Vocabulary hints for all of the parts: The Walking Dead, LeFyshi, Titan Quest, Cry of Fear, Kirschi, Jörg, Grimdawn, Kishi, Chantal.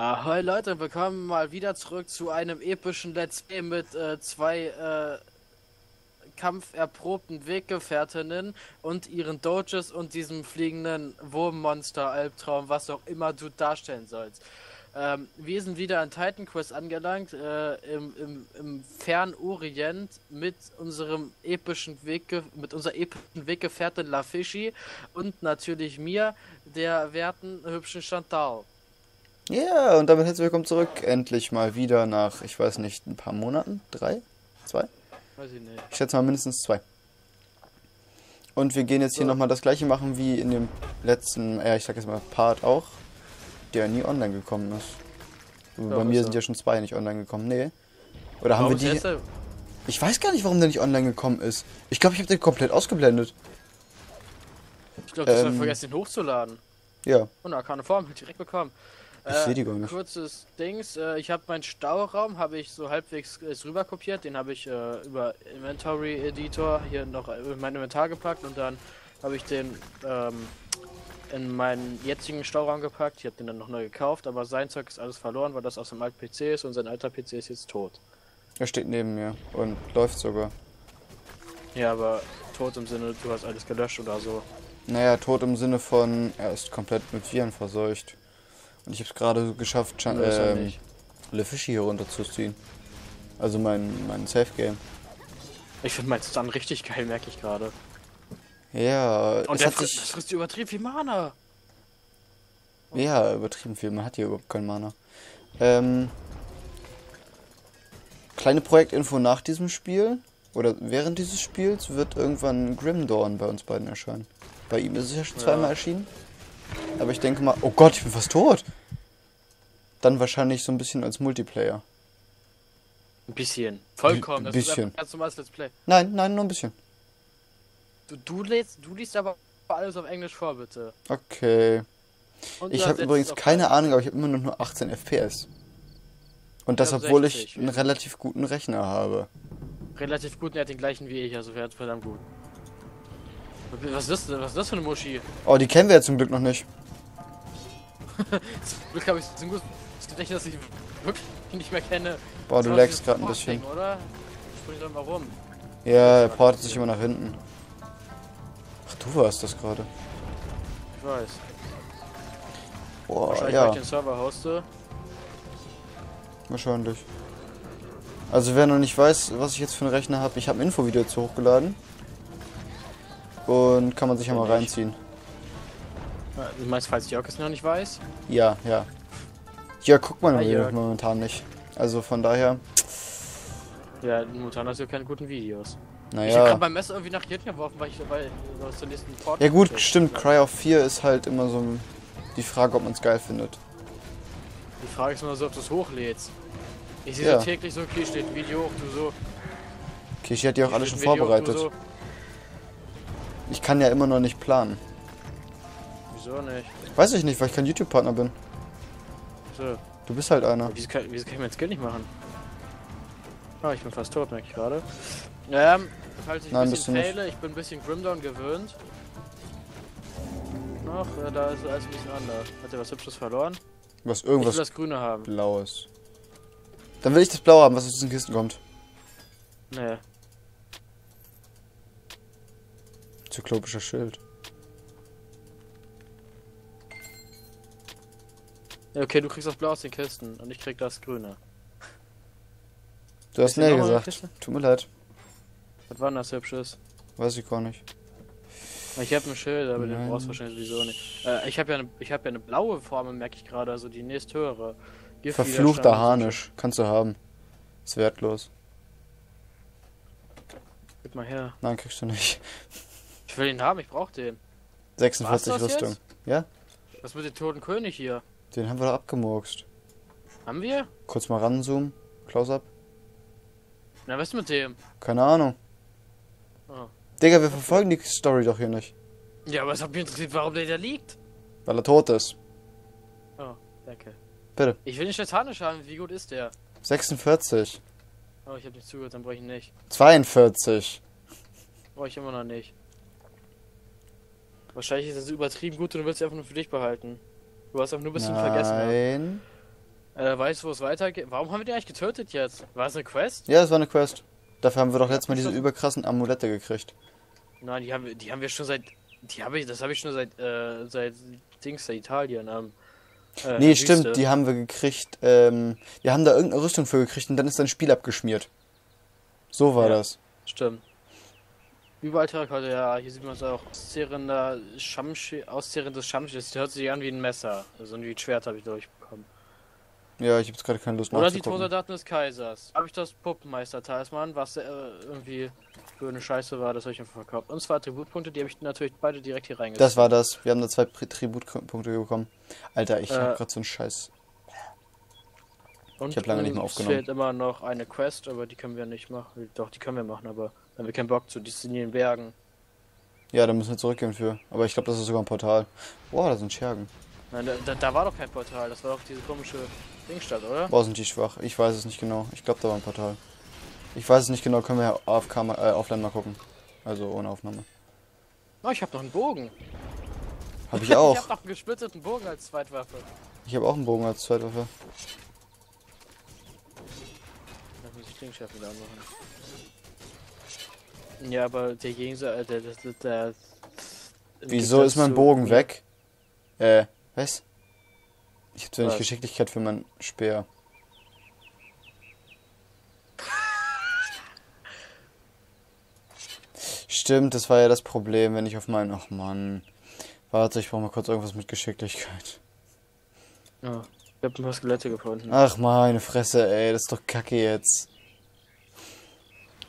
Ahoi Leute, willkommen mal wieder zurück zu einem epischen Let's Play mit zwei kampferprobten Weggefährtinnen und ihren Doges und diesem fliegenden Wurmmonster-Albtraum, was auch immer du darstellen sollst. Wir sind wieder an Titan Quest angelangt, im Fernorient mit unserem epischen Weggefährten LeFyshi und natürlich mir, der werten, hübschen Chantal. Ja, yeah, und damit herzlich willkommen zurück, endlich mal wieder nach, ich weiß nicht, ein paar Monaten, 3, 2? Weiß ich nicht. Ich schätze mal mindestens 2. Und wir gehen jetzt so hier nochmal das gleiche machen wie in dem letzten, ich sag jetzt mal Part auch, der nie online gekommen ist. Also bei mir sind ja schon 2 nicht online gekommen, nee. Oder warum haben wir die... Ich weiß gar nicht, warum der nicht online gekommen ist. Ich glaube, ich habe den komplett ausgeblendet. Ich glaube, das hat vergessen, den hochzuladen. Ja. Und da keine Form, direkt bekommen. Ich sehe die gar nicht. Kurzes Dings, ich habe meinen Stauraum, habe ich so halbwegs rüber kopiert, den habe ich über Inventory Editor hier noch in mein Inventar gepackt und dann habe ich den in meinen jetzigen Stauraum gepackt. Ich habe den dann noch neu gekauft, aber sein Zeug ist alles verloren, weil das aus dem alten PC ist und sein alter PC ist jetzt tot. Er steht neben mir und läuft sogar. Ja, aber tot im Sinne, du hast alles gelöscht oder so. Naja, tot im Sinne von, er ist komplett mit Viren verseucht. Und ich habe es gerade geschafft, LeFyshi hier runterzuziehen. Also mein Safe Game. Ich finde meinen Stun richtig geil, merke ich gerade. Ja, und der frisst übertrieben viel Mana. Oh. Ja, übertrieben viel. Man hat hier überhaupt kein Mana. Kleine Projektinfo nach diesem Spiel oder während dieses Spiels wird irgendwann Grimdawn bei uns beiden erscheinen. Bei ihm ist es ja schon zweimal erschienen. Aber ich denke mal, oh Gott, ich bin fast tot. Dann wahrscheinlich so ein bisschen als Multiplayer. Ein bisschen. Vollkommen. Ein bisschen. Das ist ganz normales Let's Play. Nein, nein, nur ein bisschen. Du liest aber alles auf Englisch vor, bitte. Okay. Und ich habe übrigens keine Ahnung, aber ich habe immer nur 18 FPS. Und das, obwohl ich einen relativ guten Rechner habe. Relativ guten, er hat den gleichen wie ich, also er hat verdammt gut. Was ist das für eine Muschi? Oh, die kennen wir ja zum Glück noch nicht. Zum Glück habe ich zum Glück das Gedächtnis, dass ich wirklich nicht mehr kenne. Boah, du lagst gerade ein bisschen. Oder? Ich spring doch mal rum. Ja, er portet sich immer nach hinten. Ach, du warst das gerade. Ich weiß. Boah, wahrscheinlich, ja. Weil ich den Server hoste. Wahrscheinlich. Also wer noch nicht weiß, was ich jetzt für einen Rechner habe, ich habe ein Infovideo dazu hochgeladen. Und kann man sich ja mal reinziehen. Du meinst, falls Jörg es noch nicht weiß? Ja, ja. Jörg guckt man momentan nicht. Also von daher... Ja, momentan hast du ja keine guten Videos. Naja. Ich hab grad mein Messer irgendwie nach hinten geworfen, weil ich dabei aus der nächsten Port... Ja gut, stimmt. Cry of Fear ist halt immer so die Frage, ob man es geil findet. Die Frage ist nur so, ob du es hochlädst. Ich sehe ja so täglich so, Kishi steht Video hoch, du so... Kishi hat die auch alle schon vorbereitet. Ich kann ja immer noch nicht planen. Wieso nicht? Weiß ich nicht, weil ich kein YouTube-Partner bin. So. Du bist halt einer. Wieso kann ich mein Skill nicht machen? Ah, ich bin fast tot, merke ich gerade. Naja, falls ich ein bisschen faile, ich bin ein bisschen Grimdawn gewöhnt. Noch, da ist alles ein bisschen anders. Hat er was Hübsches verloren? Was irgendwas. Ich will das Grüne haben. Blaues. Dann will ich das Blaue haben, was aus diesen Kisten kommt. Naja. Zyklopischer Schild. Okay, du kriegst das Blau aus den Kisten und ich krieg das Grüne. Du hast näher gesagt. Tut mir leid. Was war denn das Hübsches? Weiß ich gar nicht. Ich habe ein Schild, aber den brauchst du wahrscheinlich sowieso nicht. Ich hab ja eine blaue Formel, merke ich gerade, also die nächsthöhere. Verfluchter Harnisch. Kannst du haben. Ist wertlos. Gib mal her. Nein, kriegst du nicht. Ich will ihn haben, ich brauche den. 46 Rüstung. Jetzt? Ja? Was mit dem toten König hier? Den haben wir da abgemurkst. Haben wir? Kurz mal ranzoomen. Close-up. Na, was ist mit dem? Keine Ahnung. Oh. Digga, wir verfolgen die Story doch hier nicht. Ja, aber es hat mich interessiert, warum der da liegt. Weil er tot ist. Oh, danke. Bitte. Ich will den Schlechtanisch haben, wie gut ist der? 46. Oh, ich hab nicht zugehört, dann brauche ich ihn nicht. 42. Brauche ich immer noch nicht. Wahrscheinlich ist das übertrieben gut und du willst sie einfach nur für dich behalten. Du hast einfach nur ein bisschen vergessen. Nein. Weißt du, wo es weitergeht? Warum haben wir die eigentlich getötet jetzt? War es eine Quest? Ja, es war eine Quest. Dafür haben wir doch letztes Mal diese überkrassen Amulette gekriegt. Nein, die haben wir schon seit... Das habe ich schon seit Dings der Italien am... nee, stimmt, Wüste. Die haben wir gekriegt, wir haben da irgendeine Rüstung für gekriegt und dann ist dein Spiel abgeschmiert. So war ja, das. Stimmt. Überall Terrakotta, ja, hier sieht man es auch. Auszehrendes Schamschi, das hört sich an wie ein Messer. Also wie ein Schwert habe ich durchbekommen. Ja, ich habe jetzt gerade keine Lust nachzugucken. Oder die Todsoldaten des Kaisers. Habe ich das Puppenmeister-Talisman, was irgendwie für eine Scheiße war, das habe ich einfach verkauft. Und zwei Attributpunkte, die habe ich natürlich beide direkt hier reingesetzt. Das war das. Wir haben da zwei Tributpunkte bekommen. Alter, ich habe gerade so einen Scheiß. Und ich habe lange nicht mehr aufgenommen. Es fehlt immer noch eine Quest, aber die können wir nicht machen. Doch, die können wir machen, aber wenn wir keinen Bock zu. Die sind in den Bergen. Ja, da müssen wir zurückgehen für. Aber ich glaube, das ist sogar ein Portal. Boah, da sind Schergen. Nein, da war doch kein Portal. Das war doch diese komische... Dingstadt, oder? Boah, sind die schwach. Ich weiß es nicht genau. Ich glaube, da war ein Portal. Ich weiß es nicht genau. Können wir ja offline mal gucken. Also ohne Aufnahme. Oh, ich habe noch einen Bogen. Habe ich auch. Ich habe noch einen gesplitteten Bogen als Zweitwaffe. Ich habe auch einen Bogen als Zweitwaffe. Da muss ich Klingschärfe da machen. Ja, aber der Gegensatz... Wieso ist mein Bogen so weg? Was? Ich hab so wenig Geschicklichkeit für meinen Speer. Stimmt, das war ja das Problem, wenn ich auf meinen... Ach Mann. Warte, ich brauche mal kurz irgendwas mit Geschicklichkeit. Ja, ich hab ein paar Skelette gefunden. Ach meine Fresse, ey, das ist doch kacke jetzt.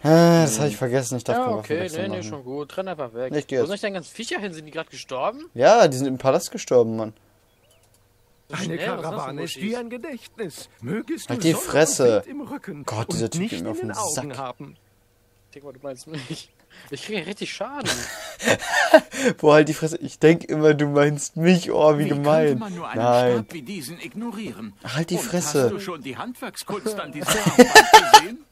Das habe ich vergessen, ich dachte... Ja, okay, nee, schon gut, renn einfach weg. Ich geh. Wo sind denn ganzen Viecher hin? Sind die gerade gestorben? Ja, die sind im Palast gestorben, Mann. Deine Karawane ist wie ein Gedächtnis. Mögest halt du die Fresse im Rücken. Gott, dieser Typ geht mir auf den Sack. Denk mal, du meinst mich. Ich kriege ja richtig Schaden. Boah, halt die Fresse. Ich denke immer, du meinst mich. Oh, wie gemein. Man nur einen Stab wie diesen ignorieren? Halt die Fresse. Hast du schon die Handwerkskunst an dieser gesehen?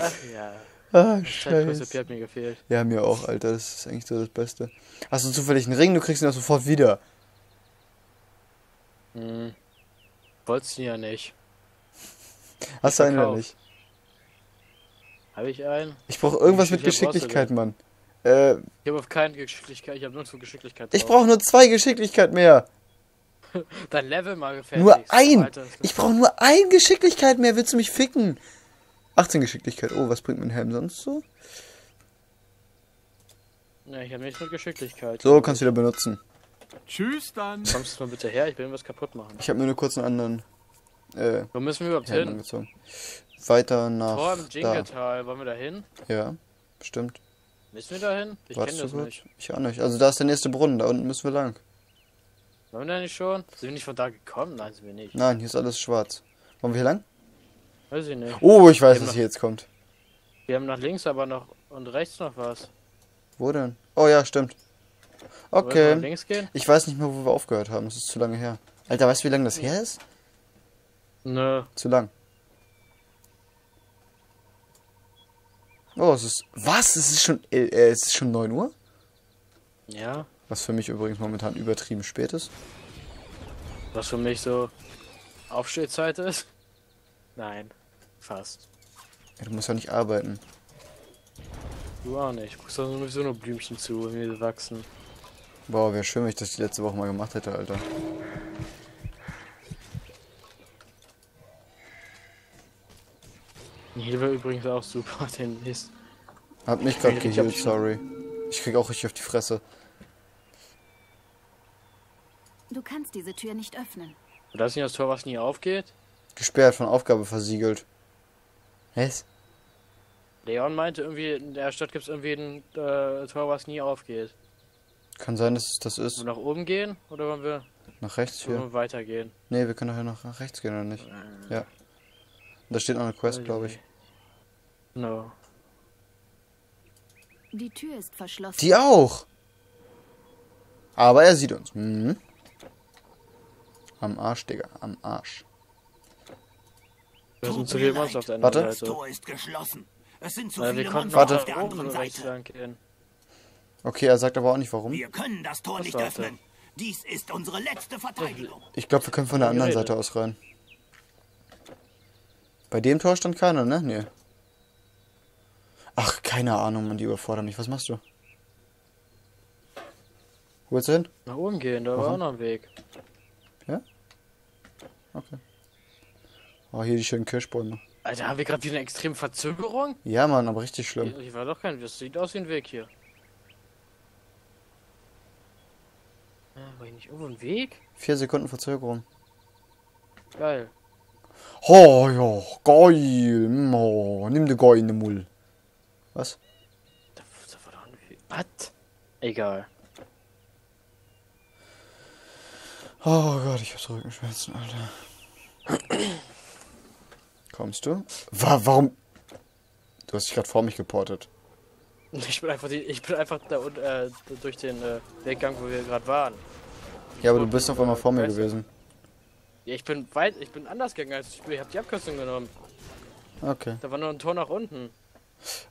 Ach ja. Ah, scheiße. Hat mir gefehlt. Ja, mir auch, Alter. Das ist eigentlich so das Beste. Hast du zufällig einen Ring? Du kriegst ihn auch sofort wieder. Wolltest du ja nicht. Hast du einen oder nicht? Habe ich einen? Ich brauche irgendwas mit Geschicklichkeit, Mann. Ich habe auf keine Geschicklichkeit, ich habe nur zu Geschicklichkeit. Ich brauche nur 2 Geschicklichkeit mehr. Dein Level mal gefällt. Nur ein! Ich brauche nur 1 Geschicklichkeit mehr, willst du mich ficken? 18 Geschicklichkeit, oh, was bringt mein Helm sonst so? Ne, ich habe nichts mit Geschicklichkeit. So, kannst du wieder benutzen. Tschüss dann. Kommst du mal bitte her, ich will irgendwas kaputt machen. Ich habe mir nur kurz einen anderen... Wo müssen wir überhaupt hin? Angezogen. Weiter nach... Vor im Jingle-Tal, wollen wir da hin? Ja, bestimmt. Müssen wir da hin? Ich kenne das nicht. Ich auch nicht. Also da ist der nächste Brunnen, da unten müssen wir lang. Wollen wir da nicht schon? Sind wir nicht von da gekommen? Nein, sind wir nicht. Nein, hier ist alles schwarz. Wollen wir hier lang? Weiß ich nicht. Oh, ich weiß, was hier jetzt kommt. Wir haben nach links aber noch... und rechts noch was. Wo denn? Oh ja, stimmt. Okay, ich weiß nicht mehr, wo wir aufgehört haben, das ist zu lange her. Alter, weißt du, wie lange das her ist? Nö. Zu lang. Oh, es ist... Was? Es ist schon 9 Uhr? Ja. Was für mich übrigens momentan übertrieben spät ist. Was für mich so Aufstehzeit ist? Nein, fast. Ja, du musst ja nicht arbeiten. Du auch nicht, du guckst da sowieso nur Blümchen zu, wenn die wachsen. Wow, wäre schön, wenn ich das die letzte Woche mal gemacht hätte, Alter. Hier war übrigens auch super, demnächst. Hab mich gerade geheilt, sorry. Ich krieg auch richtig auf die Fresse. Du kannst diese Tür nicht öffnen. War das nicht das Tor, was nie aufgeht? Gesperrt, von Aufgabe versiegelt. Was? Leon meinte irgendwie, in der Stadt gibt es irgendwie ein Tor, was nie aufgeht. Kann sein, dass es das ist. Wollen wir nach oben gehen oder wollen wir nach rechts hier? Wollen wir weitergehen? Ne, wir können doch ja noch nach rechts gehen, oder nicht? Ja. Und da steht noch eine Quest, glaube ich. No. Die Tür ist verschlossen. Die auch! Aber er sieht uns. Mhm. Am Arsch, Digga. Am Arsch. Wir sind zu viel Monster auf der anderen Seite. Warte. Das Tor ist geschlossen. Es sind zu viele Monster auf der anderen Seite. Okay, er sagt aber auch nicht, warum. Wir können das Tor nicht öffnen. Dies ist unsere letzte Verteidigung. Ich glaube, wir können von der anderen Seite aus rein. Bei dem Tor stand keiner, ne? Nee. Ach, keine Ahnung, man, die überfordern mich. Was machst du? Wo willst du hin? Nach oben gehen, da war auch noch ein Weg. Ja? Okay. Oh, hier die schönen Kirschbäume. Alter, haben wir gerade wieder eine extreme Verzögerung? Ja, Mann, aber richtig schlimm. Hier war doch kein... Das sieht aus wie ein Weg hier. War ich nicht irgendwo im Weg? 4 Sekunden Verzögerung. Geil. Oh, ja, geil. Oh, nimm die goldene Mull. Was? Da war doch ein Weg. Was? Egal. Oh Gott, ich hab Rückenschmerzen, Alter. Kommst du? Warum? Du hast dich gerade vor mich geportet. Ich bin einfach da unten durch den Weggang, wo wir gerade waren. Ja, aber du bist auf einmal vor mir gewesen. Ja, ich bin anders gegangen als du. Ich hab die Abkürzung genommen. Okay. Da war noch ein Tor nach unten.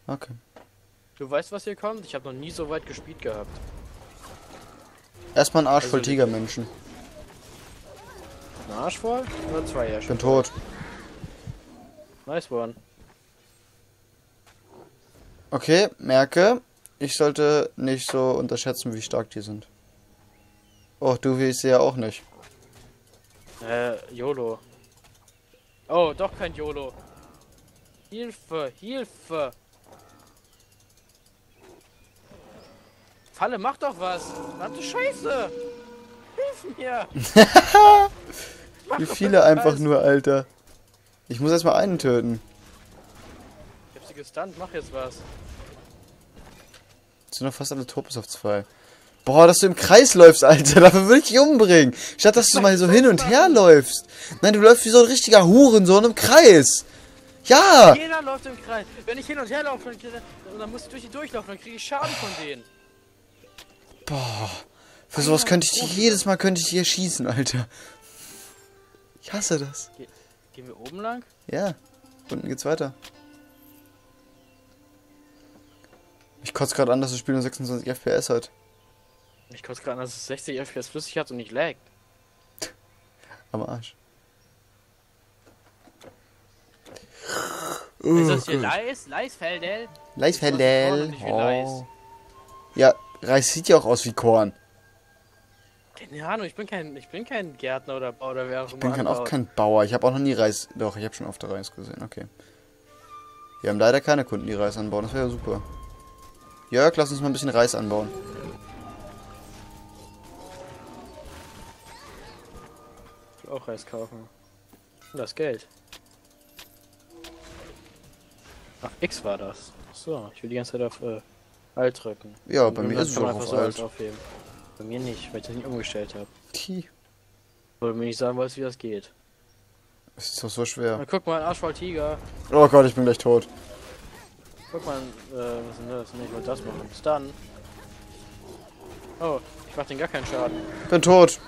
Okay. Du weißt, was hier kommt? Ich habe noch nie so weit gespielt gehabt. Erstmal ein Arsch voll Tigermenschen. Ein Arsch voll? Oder zwei Arsch? Ich bin tot. Nice one. Okay, merke, ich sollte nicht so unterschätzen, wie stark die sind. Oh, du willst sie ja auch nicht. YOLO. Oh, doch kein YOLO. Hilfe, Hilfe. Falle, mach doch was. Warte, Scheiße. Hilf mir. Wie viele einfach nur, Alter. Ich muss erstmal einen töten. Ich hab sie gestunt, mach jetzt was. Jetzt sind noch fast alle tot bis auf 2. Boah, dass du im Kreis läufst, Alter. Dafür will ich dich umbringen. Statt, dass du mal so hin und her läufst. Nein, du läufst wie so ein richtiger Hurensohn im Kreis. Ja! Jeder läuft im Kreis. Wenn ich hin und her laufe, dann muss ich durch die durchlaufen, dann kriege ich Schaden von denen. Boah. Für sowas könnte ich dich jedes Mal hier schießen, Alter. Ich hasse das. Gehen wir oben lang? Ja, unten geht's weiter. Ich kotze gerade an, dass das Spiel nur 26 FPS hat. Ich kotze gerade an, dass es 60 FPS flüssig hat und nicht laggt. Am Arsch. Ist das hier Leis? Leisfeldel? Leisfeldel. Oh. Ja, Reis sieht ja auch aus wie Korn. Keine Ahnung, ich bin kein Gärtner oder Bauer oder wer auch immer. Ich bin auch kein Bauer, ich habe auch noch nie Reis. Doch, ich habe schon oft Reis gesehen, okay. Wir haben leider keine Kunden, die Reis anbauen, das wäre ja super. Jörg, lass uns mal ein bisschen Reis anbauen. Ich will auch Reis kaufen. Das Geld. Ach, X war das. So, ich will die ganze Zeit auf Alt drücken. Ja, bei mir ist es auch auf Alt. Bei mir nicht, weil ich das nicht umgestellt habe. Weil du mir nicht sagen wolltest, wie das geht. Es ist doch so schwer. Na, guck mal, ein Arschvoll-Tiger. Oh Gott, ich bin gleich tot. Guck mal, was ist denn das? Ich wollte das machen. Bis dann. Oh, ich mach den gar keinen Schaden. Bin tot.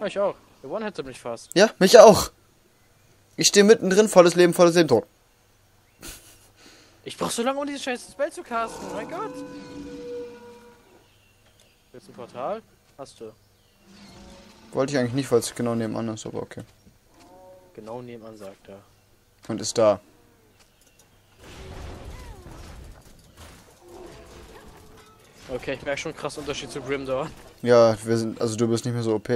Oh, ich auch. Der One-Hit mich fast. Ja, mich auch. Ich stehe mittendrin, volles Leben, tot. Ich brauch so lange, um dieses scheiß Spell zu casten. Oh mein Gott. Jetzt ein Portal? Hast du. Wollte ich eigentlich nicht, weil es genau nebenan ist, aber okay. Genau nebenan, sagt er. Und ist da. Okay, ich merke schon einen krassen Unterschied zu Grimdawn. Ja, wir sind, also du bist nicht mehr so OP.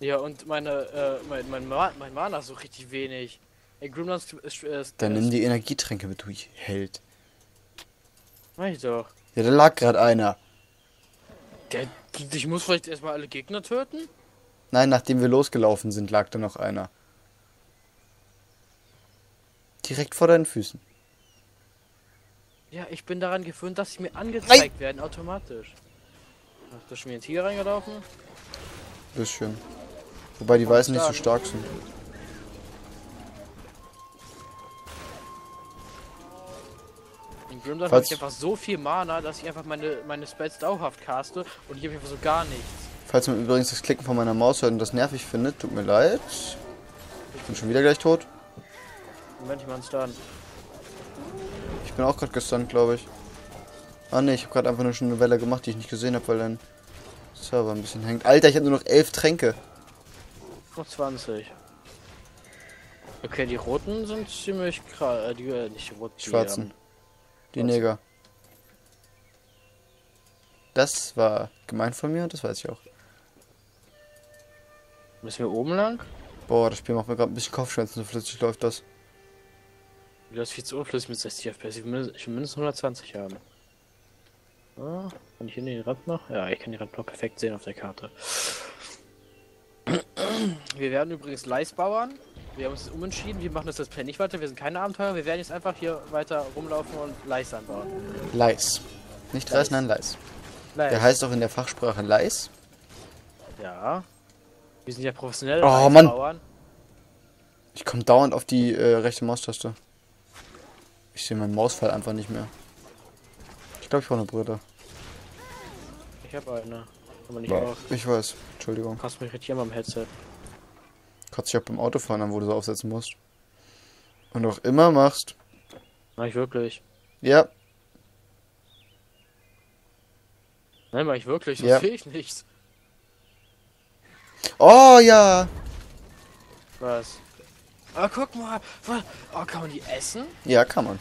Ja, und mein Mana ist so richtig wenig. Ey, Grimdawn ist... Dann nimm die Energietränke mit, du Held. Mach ich doch. Ja, da lag gerade einer. Ich muss vielleicht erstmal alle Gegner töten? Nein, nachdem wir losgelaufen sind, lag da noch einer. Direkt vor deinen Füßen. Ja, ich bin daran gewöhnt, dass sie mir angezeigt werden, automatisch. Hast du schon wieder ein Tiger reingelaufen? Bisschen. Wobei die Weißen nicht so stark sind. Grimdawn habe ich einfach so viel Mana, dass ich einfach meine Spells dauerhaft caste und hier habe ich einfach so gar nichts. Falls man übrigens das Klicken von meiner Maus hört und das nervig findet, tut mir leid. Ich bin schon wieder gleich tot. Moment, ich mach einen Stun. Ich bin auch gerade gestunt, glaube ich. Ah ne, ich habe gerade einfach nur schon eine Welle gemacht, die ich nicht gesehen habe, weil dein Server ein bisschen hängt. Alter, ich habe nur noch 11 Tränke. Noch 20. Okay, die Roten sind ziemlich krass. Nicht rot, die Schwarzen. Die Neger. Das war gemein von mir, das weiß ich auch. Müssen wir oben lang? Boah, das Spiel macht mir gerade ein bisschen Kopfschmerzen, so flüssig läuft das. Du läufst viel zu unflüssig mit 60 FPS, ich will mindestens 120 haben. Ah, kann ich hier den Rand noch? Ja, ich kann den Rand noch perfekt sehen auf der Karte. Wir werden übrigens Leisbauern. Wir haben uns jetzt umentschieden, wir machen das jetzt nicht weiter, wir sind keine Abenteurer, wir werden jetzt einfach hier weiter rumlaufen und Leis anbauen. Leis. Nicht Reis, nein, Leis. Leis. Der heißt auch in der Fachsprache Leis. Ja. Wir sind ja professionelle Leisbauern. Ich komme dauernd auf die rechte Maustaste. Ich sehe meinen Mausfall einfach nicht mehr. Ich glaube, ich brauche eine Brille. Ich habe eine. Aber nicht auf. Ich weiß, Entschuldigung. Kannst mich richtig immer am Headset. Kannst dich auch beim Autofahren an, wo du so aufsetzen musst. Und auch immer machst. Mach ich wirklich. Ja. Nein, mach ich wirklich, sonst sehe ich nichts. Oh ja! Was? Ah, guck mal! Oh, kann man die essen? Ja, kann man.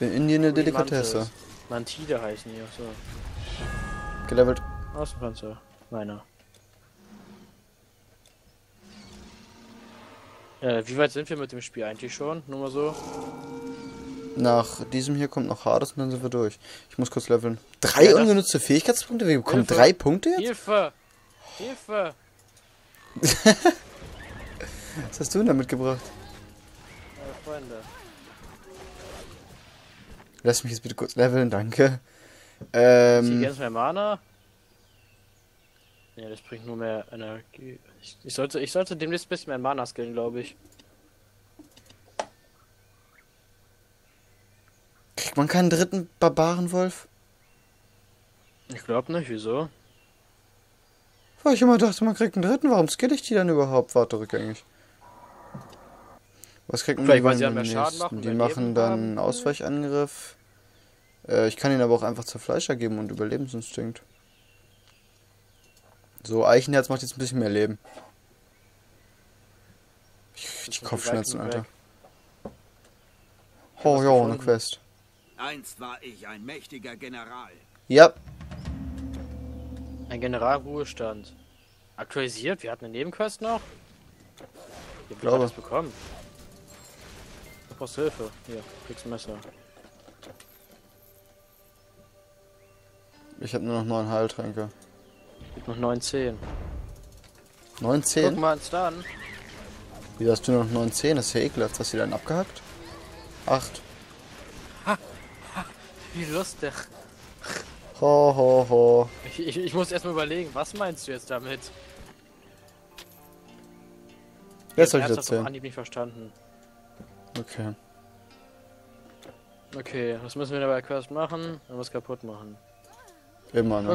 In Indien eine Delikatesse. Mantide heißen die auch so. Gelevelt. Außenpanzer. Meiner. Wie weit sind wir mit dem Spiel eigentlich schon? Nur mal so. Nach diesem hier kommt noch Hades und dann sind wir durch. Ich muss kurz leveln. 3 ungenutzte Fähigkeitspunkte? Wir bekommen 3 Punkte jetzt? Hilfe! Hilfe! Was hast du denn da mitgebracht? Meine Freunde. Lass mich jetzt bitte kurz leveln, danke. Ich jetzt mehr Mana. Ja, das bringt nur mehr Energie. Ich sollte demnächst ein bisschen mehr Mana skillen, glaube ich. Kriegt man keinen dritten Barbarenwolf? Ich glaube nicht, wieso? Weil ich immer dachte, man kriegt einen dritten, warum skill ich die dann überhaupt? Warte, rückgängig. Was kriegt man denn? Die machen dann einen Ausweichangriff. Ich kann ihn aber auch einfach Zerfleischer geben und Überlebensinstinkt. So, Eichenherz macht jetzt ein bisschen mehr Leben. Ich Kopfschmerzen, Alter. Oh ja, eine Quest. Einst war ich ein mächtiger General. Ja. Ein Generalruhestand. Aktualisiert, wir hatten eine Nebenquest noch. Ich glaube, wir haben das bekommen. Du brauchst Hilfe. Hier, kriegst ein Messer. Ich habe nur noch 9 Heiltränke. Ich hab noch 19. 19? Guck mal uns da an. Wie hast du nur noch 19? Das ist ja ekelhaft. Hast du dann abgehackt? 8. Ha! Ha! Wie lustig. Ho, ho, ho. Ich muss erstmal überlegen, was meinst du jetzt damit? Jetzt soll ich das erzählen. Ich hab's nicht verstanden. Okay. Okay, was müssen wir dabei Quest machen? Wenn wir es kaputt machen. Immer, ne?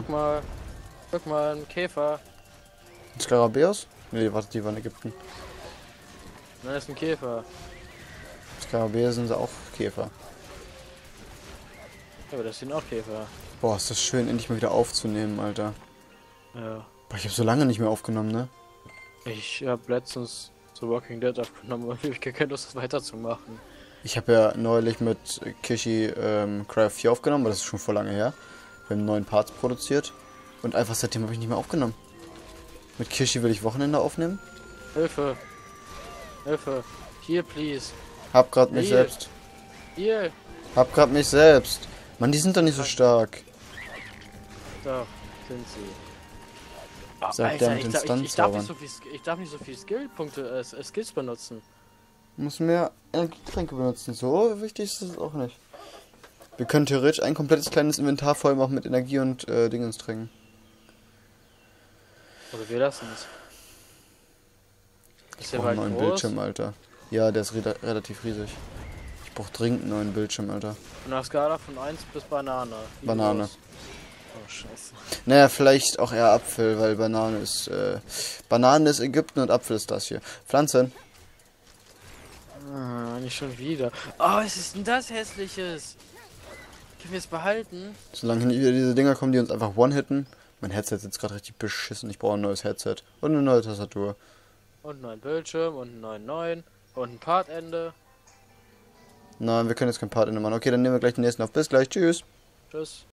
Guck mal, ein Käfer. Ein Skarabäus? Ne, warte, die waren in Ägypten. Nein, das ist ein Käfer. Skarabäus sind auch Käfer. Ja, aber das sind auch Käfer. Boah, ist das schön, endlich mal wieder aufzunehmen, Alter. Ja. Boah, ich hab so lange nicht mehr aufgenommen, ne? Ich hab letztens The Walking Dead aufgenommen, aber ich hab keine Lust, das weiterzumachen. Ich habe ja neulich mit Kishi Cry of Fear aufgenommen, aber das ist schon vor lange her. Wir haben 9 Parts produziert und einfach seitdem habe ich nicht mehr aufgenommen. Mit Kirschi will ich Wochenende aufnehmen. Hilfe! Hilfe! Hier, please! Hab grad mich selbst. Hier! Hab grad mich selbst! Mann, die sind doch nicht so stark. Da sind sie. Oh, sagt der mit den Stunts. Ich darf nicht so viel Skillpunkte, Skills benutzen. Muss mehr Energietränke benutzen, so wichtig ist es auch nicht. Wir können theoretisch ein komplettes kleines Inventar voll machen mit Energie und Dingens trinken. Also wir lassen es. Ist der Wald groß? Ich brauch einen neuen Bildschirm, Alter. Ja, der ist relativ riesig. Ich brauch dringend einen neuen Bildschirm, Alter. Von der Skala von 1 bis Banane. Wie Banane. Groß? Oh, scheiße. Naja, vielleicht auch eher Apfel, weil Banane ist Ägypten und Apfel ist das hier. Pflanzen. Ah, nicht schon wieder. Oh, was ist denn das Hässliches? Können wir es behalten? Solange nicht wieder diese Dinger kommen, die uns einfach one-hitten. Mein Headset ist gerade richtig beschissen. Ich brauche ein neues Headset und eine neue Tastatur. Und einen neuen Bildschirm und einen neuen und ein Partende. Nein, wir können jetzt kein Partende machen. Okay, dann nehmen wir gleich den nächsten auf. Bis gleich. Tschüss. Tschüss.